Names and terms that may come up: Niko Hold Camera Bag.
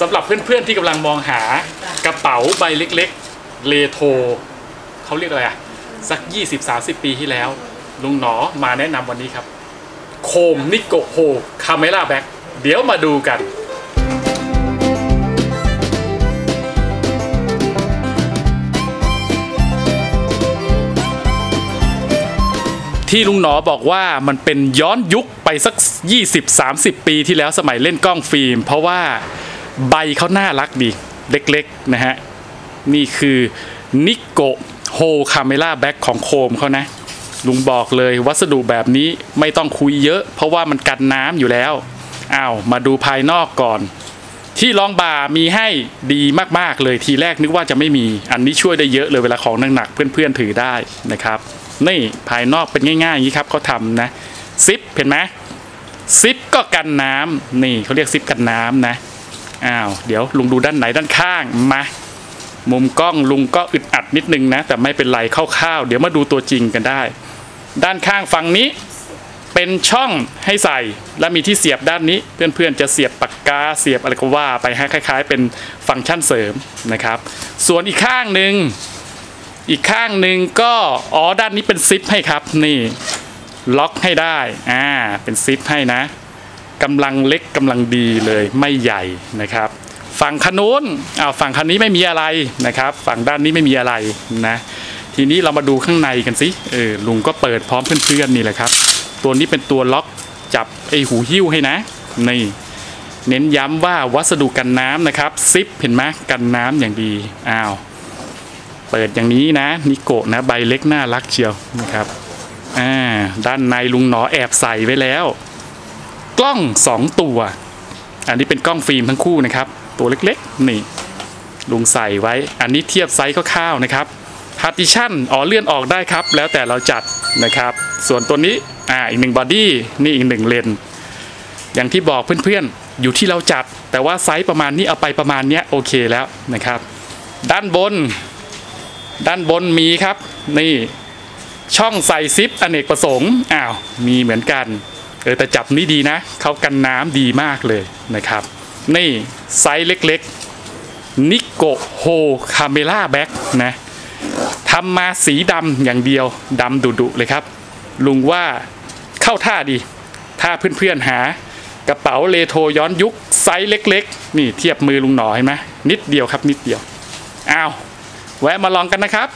สำหรับเพื่อนๆที่กำลังมองหากระเป๋าใบเล็กๆเลโทเขาเรียกอะไรอะสัก 20-30 ปีที่แล้วลุงหนอมาแนะนำวันนี้ครับโคมนิโกโฮคาเมล่าแบ็คเดี๋ยวมาดูกันที่ลุงหนอบอกว่ามันเป็นย้อนยุคไปสัก 20-30 ปีที่แล้วสมัยเล่นกล้องฟิล์มเพราะว่าใบเขาน่ารักดีเล็กๆนะฮะนี่คือนิโกโฮคาเมล่าแบ็คของโคมเขานะลุงบอกเลยวัสดุแบบนี้ไม่ต้องคุยเยอะเพราะว่ามันกันน้ำอยู่แล้วอ้าวมาดูภายนอกก่อนที่รองบ่ามีให้ดีมากๆเลยทีแรกนึกว่าจะไม่มีอันนี้ช่วยได้เยอะเลยเวลาของหนักๆเพื่อนๆถือได้นะครับนี่ภายนอกเป็นง่ายๆอย่างนี้ครับเขาทำนะซิปเห็นไหมซิปก็กันน้ำนี่เขาเรียกซิปกันน้ำนะอ้าวเดี๋ยวลุงดูด้านไหนด้านข้างมามุมกล้องลุงก็อึดอัดนิดนึงนะแต่ไม่เป็นไรคร่าวๆเดี๋ยวมาดูตัวจริงกันได้ด้านข้างฝั่งนี้เป็นช่องให้ใส่และมีที่เสียบด้านนี้เพื่อนๆจะเสียบปากกาเสียบอะไรก็ว่าไปฮะคล้ายๆเป็นฟังก์ชันเสริมนะครับส่วนอีกข้างหนึ่งก็อ๋อด้านนี้เป็นซิปให้ครับนี่ล็อกให้ได้เป็นซิปให้นะกำลังเล็กกำลังดีเลยไม่ใหญ่นะครับฝั่งขนุนฝั่งคันนี้ไม่มีอะไรนะครับฝั่งด้านนี้ไม่มีอะไรนะทีนี้เรามาดูข้างในกันสิลุงก็เปิดพร้อมเพื่อนๆนี่แหละครับตัวนี้เป็นตัวล็อกจับไอหูหิ้วให้นะนี่เน้นย้ำว่าวัสดุกันน้ำนะครับซิปเห็นไหมกันน้ำอย่างดีเปิดอย่างนี้นะนิโกะนะใบเล็กน่ารักเชียวนะครับด้านในลุงหนอแอบใส่ไว้แล้วกล้อง2ตัวอันนี้เป็นกล้องฟิล์มทั้งคู่นะครับตัวเล็กๆนี่ลุงใส่ไว้อันนี้เทียบไซส์คร่าวๆนะครับพาร์ติชันเลื่อนออกได้ครับแล้วแต่เราจัดนะครับส่วนตัวนี้อีก1บอดี้นี่อีก1เลนอย่างที่บอกเพื่อนๆอยู่ที่เราจัดแต่ว่าไซส์ประมาณนี้เอาไปประมาณเนี้ยโอเคแล้วนะครับด้านบนมีครับนี่ช่องใส่ซิปอเนกประสงค์มีเหมือนกันแต่จับนี่ดีนะเขากันน้ำดีมากเลยนะครับนี่ไซส์เล็กๆนิโกโฮคาเมล่าแบ็คนะทำมาสีดำอย่างเดียวดำดุๆเลยครับลุงว่าเข้าท่าดีถ้าเพื่อนๆหากระเป๋าเลโทย้อนยุคไซส์เล็กๆนี่เทียบมือลุงหนอเห็นไหมนิดเดียวครับนิดเดียวแวะมาลองกันนะครับ